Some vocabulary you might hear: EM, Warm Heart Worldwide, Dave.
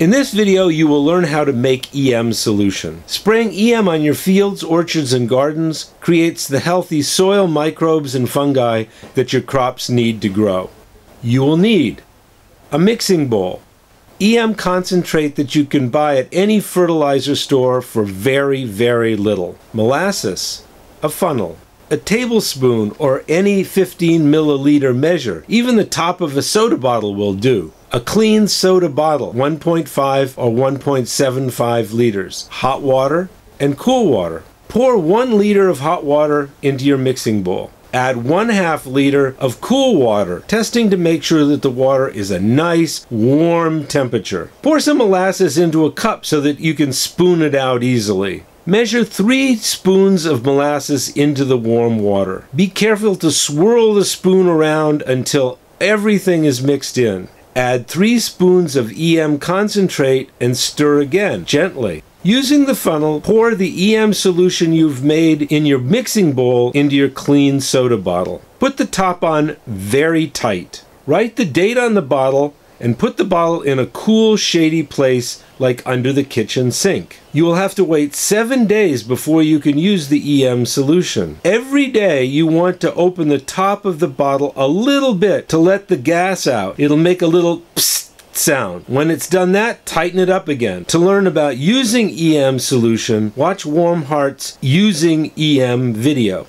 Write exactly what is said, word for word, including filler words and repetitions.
In this video, you will learn how to make E M solution. Spraying E M on your fields, orchards, and gardens creates the healthy soil, microbes, and fungi that your crops need to grow. You will need a mixing bowl, E M concentrate that you can buy at any fertilizer store for very, very little, molasses, a funnel, a tablespoon or any fifteen milliliter measure, even the top of a soda bottle will do. A clean soda bottle, one point five or one point seven five liters, hot water and cool water. Pour one liter of hot water into your mixing bowl. Add one half liter of cool water, testing to make sure that the water is a nice warm temperature. Pour some molasses into a cup so that you can spoon it out easily. Measure three spoons of molasses into the warm water. Be careful to swirl the spoon around until everything is mixed in. Add three spoons of E M concentrate and stir again, gently. Using the funnel, pour the E M solution you've made in your mixing bowl into your clean soda bottle. Put the top on very tight. Write the date on the bottle and put the bottle in a cool, shady place like under the kitchen sink. You will have to wait seven days before you can use the E M solution. Every day you want to open the top of the bottle a little bit to let the gas out. It'll make a little psst sound. When it's done that, tighten it up again. To learn about using E M solution, watch Warm Heart's Using E M video.